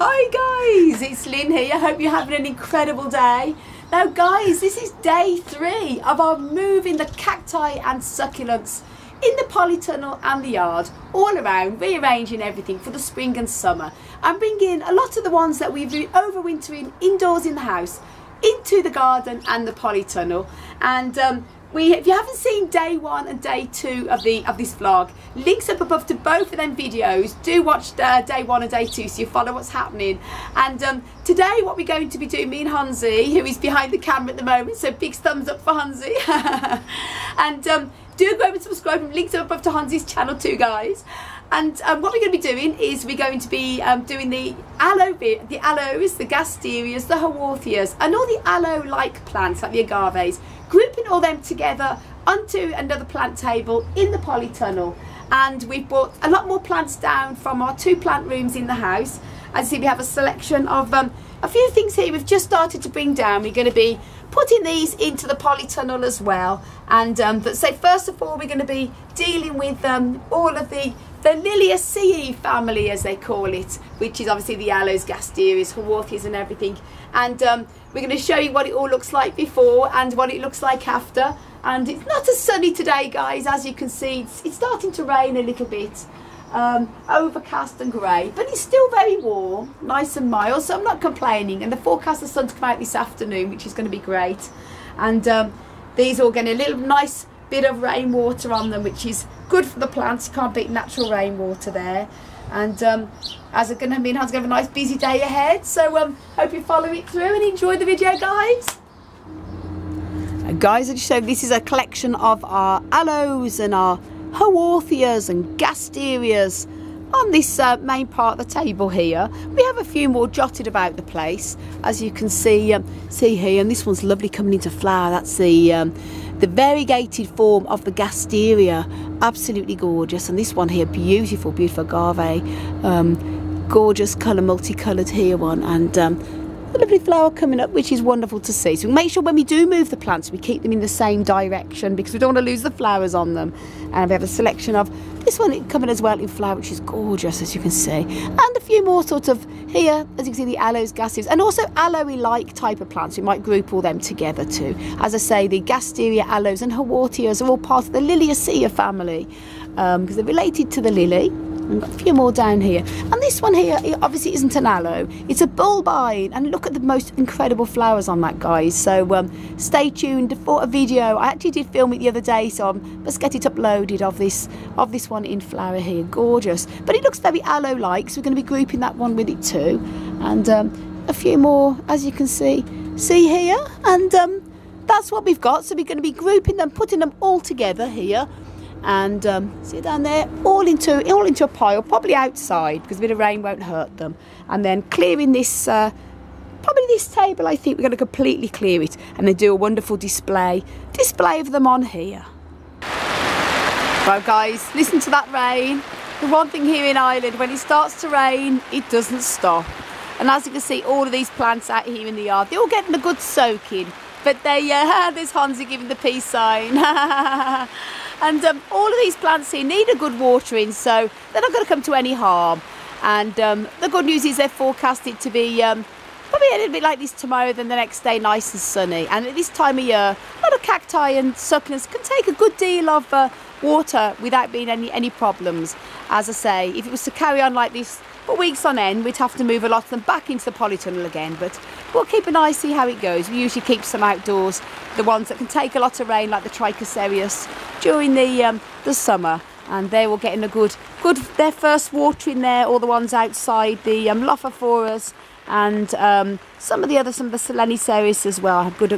Hi guys, it's Lynn here. I hope you're having an incredible day. Now guys, this is day 3 of our move in the cacti and succulents in the polytunnel and the yard, all around, rearranging everything for the spring and summer, and bringing a lot of the ones that we've been overwintering indoors in the house into the garden and the polytunnel. And if you haven't seen day 1 and day 2 of this vlog, links up above to both of them videos. Do watch day 1 and day 2 so you follow what's happening. And today what we're going to be doing, me and Hansi, who is behind the camera at the moment, so big thumbs up for Hansi. And do go over and subscribe, and links up above to Hansi's channel too, guys. And what we're going to be doing is we're going to be doing the aloes, the gasterias, the haworthias, and all the aloe-like plants like the agaves, grouping all them together onto another plant table in the polytunnel. And we've brought a lot more plants down from our 2 plant rooms in the house. As you see, we have a selection of a few things here we've just started to bring down. We're going to be putting these into the polytunnel as well. And so first of all, we're going to be dealing with all of the Liliaceae family, as they call it, which is obviously the aloes, gasterias, haworthias and everything. And we're going to show you what it all looks like before and what it looks like after. And it's not as sunny today, guys. As you can see, it's starting to rain a little bit, overcast and grey, but it's still very warm, nice and mild, so I'm not complaining. And the forecast of the sun to come out this afternoon, which is going to be great. And these all getting a little nice bit of rainwater on them, which is good for the plants. You can't beat natural rainwater there. And as it's going to be, Han's going to have a nice busy day ahead, so hope you follow it through and enjoy the video, guys. Guys, as you showed, this is a collection of our aloes and our haworthias and gasterias on this main part of the table here. We have a few more dotted about the place, as you can see here. And this one's lovely coming into flower. That's the variegated form of the gasteria, absolutely gorgeous. And this one here, beautiful, beautiful agave, gorgeous colour, multicoloured here one, and a lovely flower coming up, which is wonderful to see. So make sure when we do move the plants, we keep them in the same direction, because we don't want to lose the flowers on them. And we have a selection of this one coming as well in flower, which is gorgeous, as you can see. And a few more sort of here, as you can see, the aloes, gasterias, and also aloe-like type of plants. We might group all them together too. As I say, the gasteria, aloes and haworthias are all part of the Liliaceae family, because they're related to the lily. We've got a few more down here. And this one here, it obviously isn't an aloe, it's a bulbine. And look at the most incredible flowers on that, guys. So stay tuned for a video. I actually did film it the other day, so let's get it uploaded of this one in flower here. Gorgeous. But it looks very aloe-like, so we're going to be grouping that one with it too. And a few more, as you can see here. And that's what we've got. So we're going to be grouping them, putting them all together here. And see down there, all into a pile, probably outside, because a bit of rain won't hurt them. And then clearing this, probably this table, I think we're going to completely clear it, and then do a wonderful display of them on here. Well guys, listen to that rain. The one thing here in Ireland, when it starts to rain, it doesn't stop. And as you can see, all of these plants out here in the yard, they're all getting a good soaking. But there's Hansi giving the peace sign. And all of these plants here need a good watering, so they're not going to come to any harm. And the good news is they're forecasted to be probably a little bit like this tomorrow, then the next day nice and sunny. And at this time of year, a lot of cacti and succulents can take a good deal of water without being any problems. As I say, if it was to carry on like this for weeks on end, we'd have to move a lot of them back into the polytunnel again. But we'll keep an eye, see how it goes. We usually keep some outdoors, the ones that can take a lot of rain, like the Trichocereus, during the summer. And they will get in a good their first watering there. All the ones outside, the Lopophoras, and some of the Selenicereus as well have good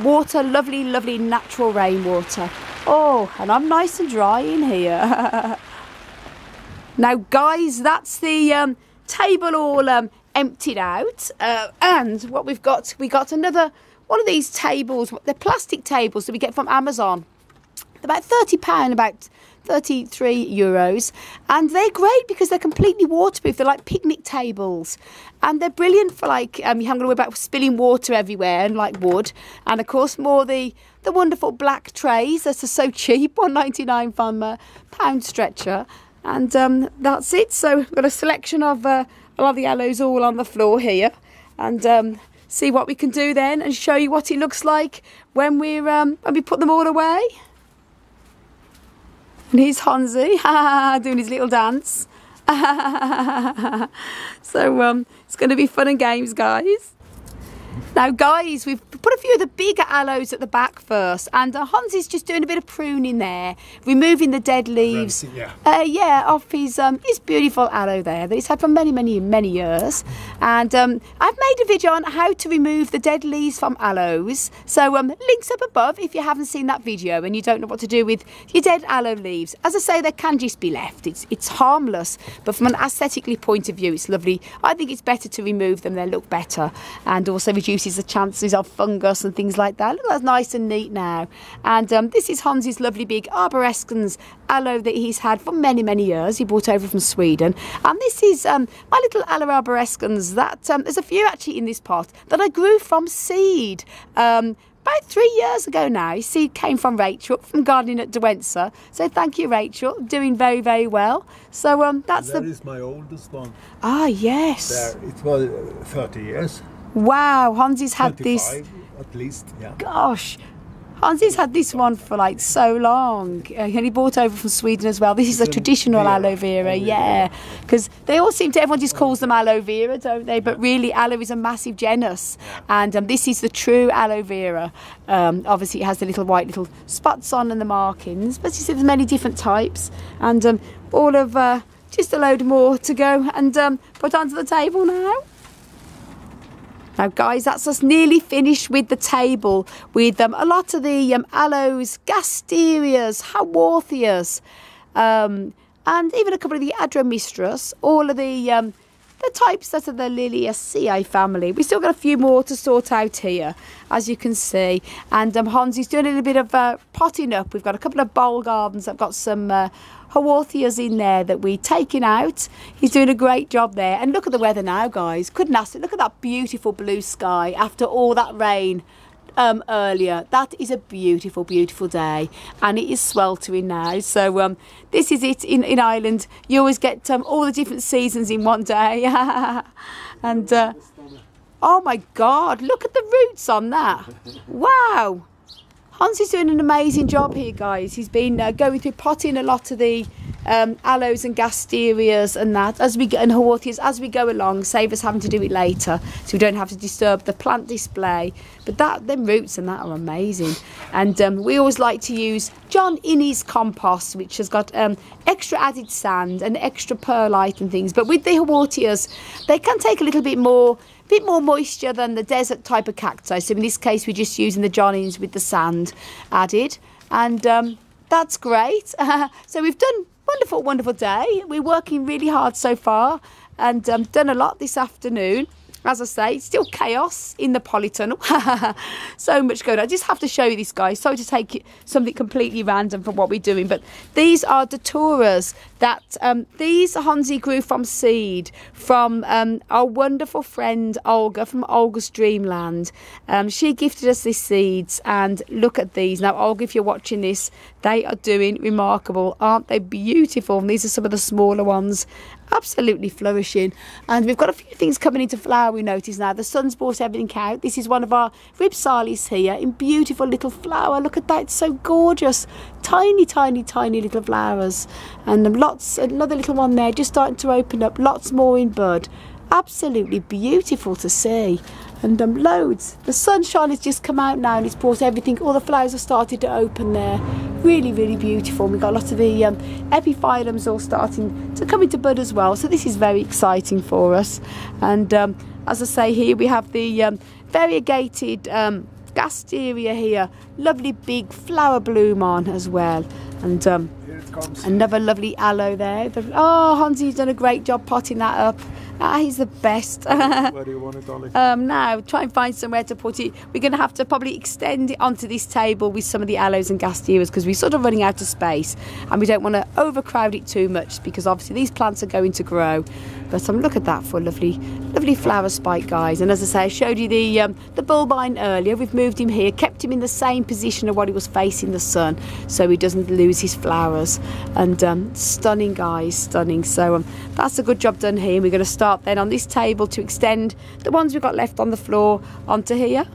water, lovely natural rainwater. Oh, and I'm nice and dry in here. Now guys, that's the table all emptied out, and what we got another one of these tables. They're plastic tables that we get from Amazon. They're about £30, about €33, and they're great because they're completely waterproof. They're like picnic tables, and they're brilliant for like you haven't got to worry about spilling water everywhere and like wood. And of course, more the wonderful black trays that are so cheap, £1.99 from Pound Stretcher. And that's it. So we've got a selection of I'll have the aloes all on the floor here and see what we can do then and show you what it looks like when we're when we put them all away. And here's Hansi doing his little dance. So it's going to be fun and games, guys. Now guys, we've put a few of the bigger aloes at the back first, and Hansi's just doing a bit of pruning there, removing the dead leaves off his beautiful aloe there that he's had for many years. And I've made a video on how to remove the dead leaves from aloes, so links up above if you haven't seen that video and you don't know what to do with your dead aloe leaves. As I say, they can just be left, it's harmless, but from an aesthetically point of view it's lovely. I think it's better to remove them, they look better, and also reduce the chances of fungus and things like that. Look, that's nice and neat now. And this is Hansi's lovely big Arborescens aloe that he's had for many years. He brought over from Sweden. And this is my little Aloe Arborescens that there's a few actually in this pot that I grew from seed about 3 years ago now. You see, it came from Rachel from gardening at Dewensa. So thank you, Rachel. Doing very well. So that is my oldest one. Ah, yes. There, it was 30 years. Wow, Hansi's had this. At least, yeah. Gosh, Hansi's had this one for like so long, and he bought over from Sweden as well. This is a traditional aloe vera, yeah, because they all seem to, everyone just calls them aloe vera, don't they? But really, aloe is a massive genus, and this is the true aloe vera. Obviously, it has the little white little spots on and the markings, but you see, there's many different types, and all of just a load more to go and put onto the table now. Now guys, that's us nearly finished with the table with a lot of the aloes, Gasterias, Haworthias, and even a couple of the Adromischus, all of the types that are the Liliaceae family. We've still got a few more to sort out here, as you can see. And Hansi's doing a little bit of potting up. We've got a couple of bowl gardens that got some Haworthias in there that we're taking out. He's doing a great job there. And look at the weather now, guys. Couldn't ask it. Look at that beautiful blue sky after all that rain earlier. That is a beautiful day, and it is sweltering now. So this is it in Ireland. You always get all the different seasons in one day. And oh my god, look at the roots on that. Wow, Hansi's doing an amazing job here, guys. He's been going through potting a lot of the aloes and Gasterias and that, as we and Haworthias as we go along, save us having to do it later, so we don't have to disturb the plant display. But that, them roots and that are amazing. And we always like to use John Innes compost, which has got extra added sand and extra perlite and things. But with the Haworthias, they can take a little bit more moisture than the desert type of cacti. So in this case, we're just using the John Innes with the sand added, and that's great. So we've done. Wonderful day. We're working really hard so far, and done a lot this afternoon. As I say, it's still chaos in the polytunnel. So much going on. I just have to show you this, guys. Sorry to take it, something completely random from what we're doing, but these are Daturas that these Hansi grew from seed from our wonderful friend Olga from Olga's Dreamland. She gifted us these seeds, and look at these. Now, Olga, if you're watching this, they are doing remarkable. Aren't they beautiful? And these are some of the smaller ones. Absolutely flourishing. And we've got a few things coming into flower, we notice now. The sun's brought everything out. This is one of our Rhipsalis here in beautiful little flower. Look at that, it's so gorgeous. Tiny little flowers. And lots, another little one there just starting to open up. Lots more in bud. Absolutely beautiful to see. And loads. The sunshine has just come out now and it's brought everything. All the flowers have started to open there. Really beautiful. We've got a lot of the epiphyllums all starting to come into bud as well. So this is very exciting for us. And as I say, here we have the variegated Gasteria here. Lovely big flower bloom on as well. And here it comes. Another lovely aloe there. Oh, Hansi's done a great job potting that up. Ah, he's the best. Where do you want it, Ollie? Now, try and find somewhere to put it. We're going to have to probably extend it onto this table with some of the aloes and Gasterias, because we're sort of running out of space and we don't want to overcrowd it too much, because obviously these plants are going to grow. But look at that for a lovely flower spike, guys. And as I say, I showed you the bulbine earlier. We've moved him here, kept him in the same position of what he was facing the sun, so he doesn't lose his flowers. And stunning, guys, stunning. So that's a good job done here. And we're going to start then on this table to extend the ones we've got left on the floor onto here.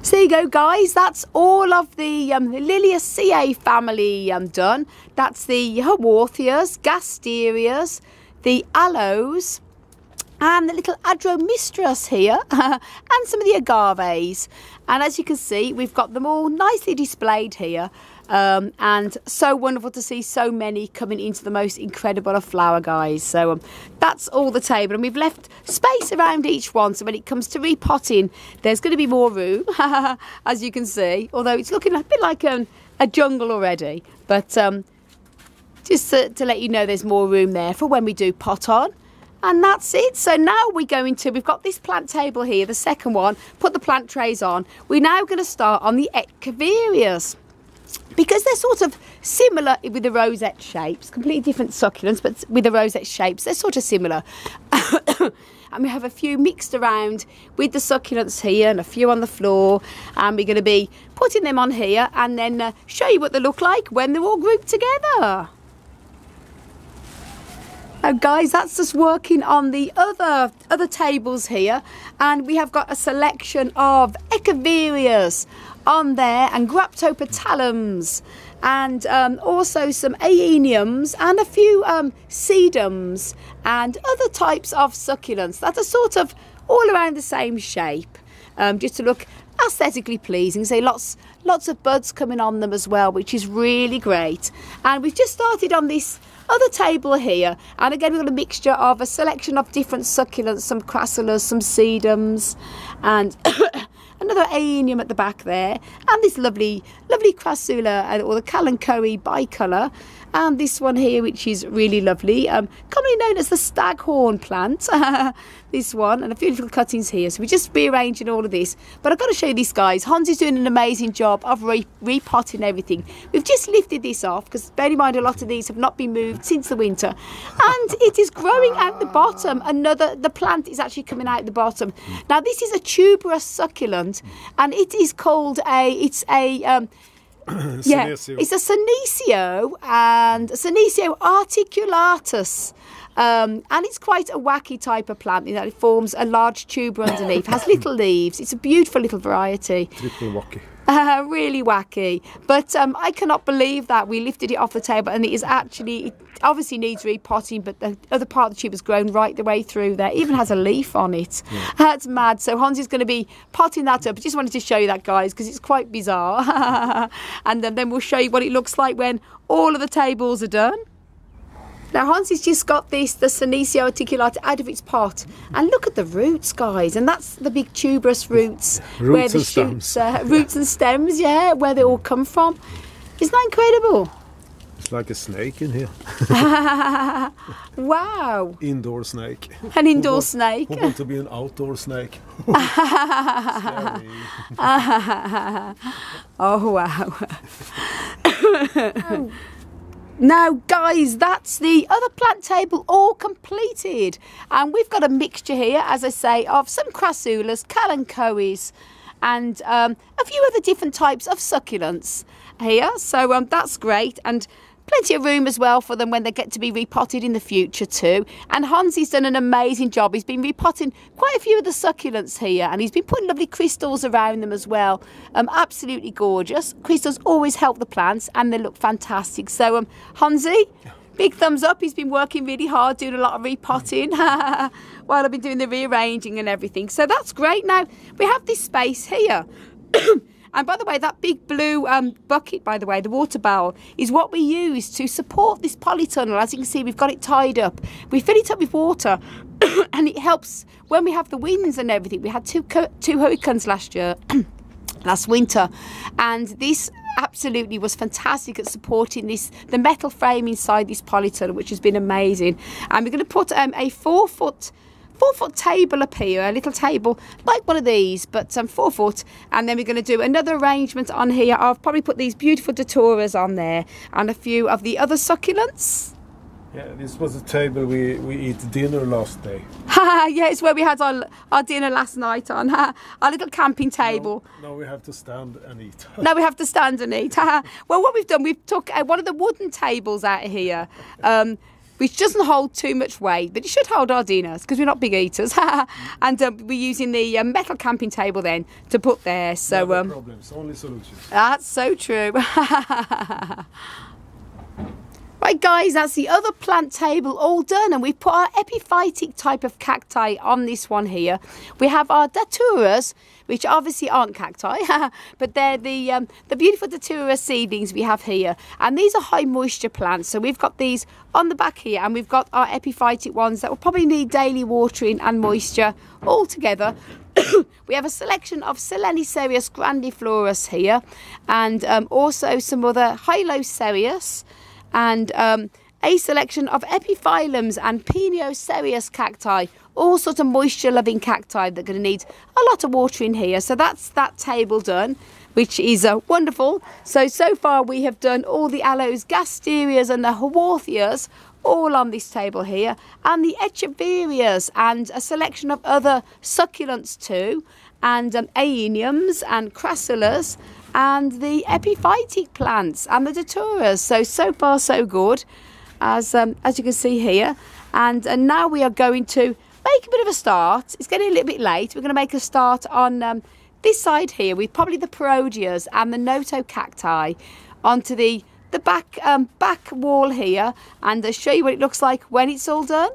So there you go, guys, that's all of the Liliaceae family done. That's the Haworthias, Gasterias, the Aloes, and the little Adromischus here, and some of the Agaves. And as you can see, we've got them all nicely displayed here. And so wonderful to see so many coming into the most incredible of flower, guys. So that's all the table, and we've left space around each one, so when it comes to repotting there's going to be more room. As you can see, although it's looking a bit like a jungle already, but just to let you know there's more room there for when we do pot on. And that's it. So now we're going to, we've got this plant table here, the second one, put the plant trays on. We're now going to start on the Echeverias, because they're sort of similar with the rosette shapes, completely different succulents, but with the rosette shapes, they're sort of similar. And we have a few mixed around with the succulents here and a few on the floor. And we're going to be putting them on here and then show you what they look like when they're all grouped together. Now guys, that's just working on the other tables here, and we have got a selection of Echeverias on there and Graptopetalums, and also some Aeoniums and a few Sedums and other types of succulents that are sort of all around the same shape, just to look aesthetically pleasing. So lots of buds coming on them as well, which is really great. And we've just started on this other table here, and again we've got a mixture of a selection of different succulents, some Crassulas, some Sedums, and another Aeonium at the back there, and this lovely Crassula, or the Kalanchoe bicolor, and this one here, which is really lovely, commonly known as the staghorn plant. This one, and a few little cuttings here. So we're just rearranging all of this, but I've got to show you this, guys. Hansi's doing an amazing job of repotting everything. We've just lifted this off because, bear in mind, a lot of these have not been moved since the winter, and it is growing out the bottom. The plant is actually coming out the bottom. Now this is a tuberous succulent, and it is called it's a Senecio, and Senecio articulatus. And it's quite a wacky type of plant in that it forms a large tuber underneath, has little leaves. It's a beautiful little variety. Triple wacky. Really wacky. But I cannot believe that we lifted it off the table, and it is actually, it obviously needs repotting, but the other part of the tube has grown right the way through there. It even has a leaf on it. Yeah. That's mad. So Hansi's going to be potting that up. I just wanted to show you that, guys, because it's quite bizarre. And then we'll show you what it looks like when all of the tables are done. Now Hansi's just got the Senecio articulata out of its pot, and look at the roots, guys, and that's the big tuberous roots, where the shoots, roots and stems, yeah, where they all come from. Isn't that incredible? It's like a snake in here. Wow. Indoor snake. An indoor snake. Who want to be an outdoor snake? Oh, wow. Now guys, that's the other plant table all completed, and we've got a mixture here, as I say, of some Crassulas, Kalanchoes, and a few other different types of succulents here. So that's great, and plenty of room as well for them when they get to be repotted in the future too. And Hansi's done an amazing job. He's been repotting quite a few of the succulents here, and he's been putting lovely crystals around them as well. Absolutely gorgeous. Crystals always help the plants, and they look fantastic. So Hansi, big thumbs up. He's been working really hard, doing a lot of repotting while I've been doing the rearranging and everything. So that's great. Now we have this space here. And by the way, that big blue bucket, by the way, the water barrel, is what we use to support this polytunnel. As you can see, we've got it tied up. We fill it up with water, and it helps when we have the winds and everything. We had two hurricanes last winter, and this absolutely was fantastic at supporting the metal frame inside this polytunnel, which has been amazing. And we're going to put a four-foot table up here, a little table like one of these, but 4 foot, and then we're going to do another arrangement on here. I'll probably put these beautiful Daturas on there and a few of the other succulents. Yeah, this was the table we ate dinner last day. Yeah, it's where we had our dinner last night on. Our little camping table. No, we have to stand and eat. No, we have to stand and eat. Well, what we've done, we've took one of the wooden tables out of here, which doesn't hold too much weight, but it should hold our dinners because we're not big eaters. And we're using the metal camping table then to put there. So no problems, only solutions. That's so true. Right guys, that's the other plant table all done, and we've put our epiphytic type of cacti on this one here. We have our daturas, which obviously aren't cacti, but they're the beautiful datura seedlings we have here. And these are high moisture plants, so we've got these on the back here, and we've got our epiphytic ones that will probably need daily watering and moisture all together. We have a selection of Selenicereus grandiflorus here, and also some other Hylocereus, and a selection of Epiphyllums and Pineocereus cacti, all sort of moisture-loving cacti that are going to need a lot of watering here. So that's that table done, which is wonderful. So far we have done all the Aloes, Gasterias and the Haworthias, all on this table here, and the Echeverias and a selection of other succulents too, and Aeoniums and Crassulas, and the epiphytic plants and the daturas. So far so good, as you can see here. And now we are going to make a bit of a start. It's getting a little bit late. We're going to make a start on this side here with probably the Parodias and the Nota Cacti onto the back, back wall here, and I'll show you what it looks like when it's all done.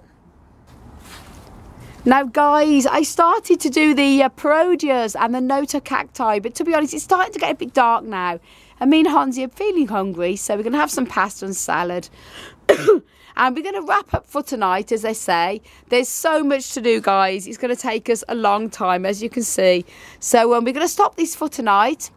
Now guys, I started to do the Parodias and the Nota Cacti, but to be honest, it's starting to get a bit dark now. And me and Hansi are feeling hungry, so we're going to have some pasta and salad. And we're going to wrap up for tonight, as they say. There's so much to do, guys. It's going to take us a long time, as you can see. So we're going to stop this for tonight.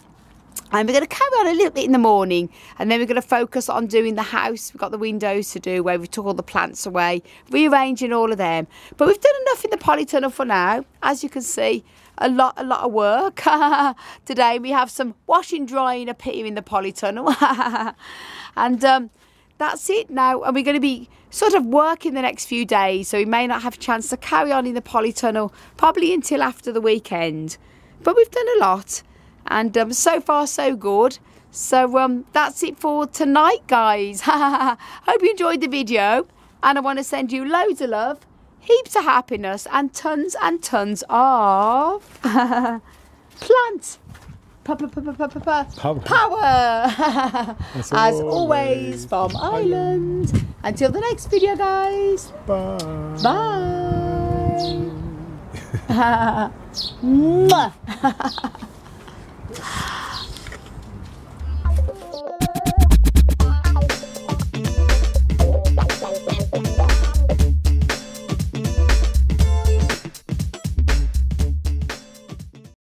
And we're going to carry on a little bit in the morning, and then we're going to focus on doing the house. We've got the windows to do where we took all the plants away, rearranging all of them. But we've done enough in the polytunnel for now. As you can see, a lot of work. Today we have some washing, drying up here in the polytunnel. And that's it now. And we're going to be sort of working the next few days, so we may not have a chance to carry on in the polytunnel, probably until after the weekend. But we've done a lot. And so far so good. So that's it for tonight, guys. Hope you enjoyed the video, and I want to send you loads of love, heaps of happiness, and tons of plant power. As always from Ireland. Until the next video, guys. Bye. Bye. Mwah.